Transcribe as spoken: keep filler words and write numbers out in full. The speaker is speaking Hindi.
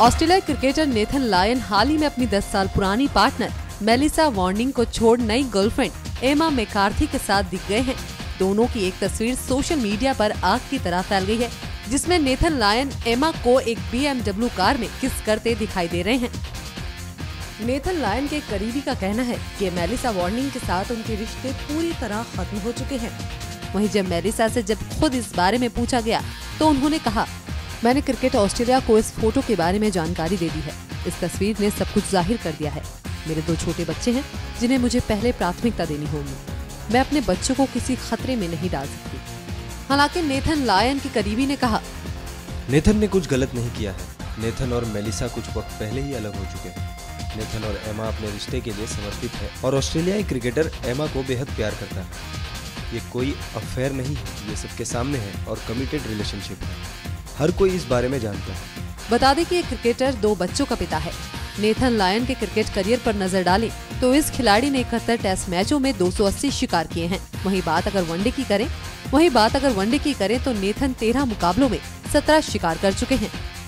ऑस्ट्रेलियाई क्रिकेटर नेथन लायन हाल ही में अपनी दस साल पुरानी पार्टनर मेलिसा वार्निंग को छोड़ नई गर्लफ्रेंड एमा मैकार्थी के साथ दिख गए हैं। दोनों की एक तस्वीर सोशल मीडिया पर आग की तरह फैल गई है, जिसमें नेथन लायन एमा को एक बी एम डब्ल्यू कार में किस करते दिखाई दे रहे हैं। नेथन लायन के करीबी का कहना है कि मेलिसा वार्निंग के साथ उनके रिश्ते पूरी तरह खत्म हो चुके हैं। वहीं जब मेलिसा से जब खुद इस बारे में पूछा गया तो उन्होंने कहा, मैंने क्रिकेट ऑस्ट्रेलिया को इस फोटो के बारे में जानकारी दे दी है। इस तस्वीर ने सब कुछ जाहिर कर दिया है। मेरे दो छोटे बच्चे हैं जिन्हें मुझे पहले प्राथमिकता देनी होगी। मैं अपने बच्चों को किसी खतरे में नहीं डाल सकती। हालांकि नेथन लायन के करीबी ने कहा, नेथन ने कुछ गलत नहीं किया है। नेथन और मेलिसा कुछ वक्त पहले ही अलग हो चुके हैं। नेथन और एमा अपने रिश्ते के लिए समर्पित है और ऑस्ट्रेलियाई क्रिकेटर एमा को बेहद प्यार करता है। ये कोई अफेयर नहीं है, ये सबके सामने है और कमिटेड रिलेशनशिप है। हर कोई इस बारे में जानता है। बता दें कि ये क्रिकेटर दो बच्चों का पिता है। नेथन लायन के क्रिकेट करियर पर नजर डालें तो इस खिलाड़ी ने इकहत्तर टेस्ट मैचों में दो सौ अस्सी शिकार किए हैं। वहीं बात अगर वनडे की करें वहीं बात अगर वनडे की करें तो नेथन तेरह मुकाबलों में सत्रह शिकार कर चुके हैं।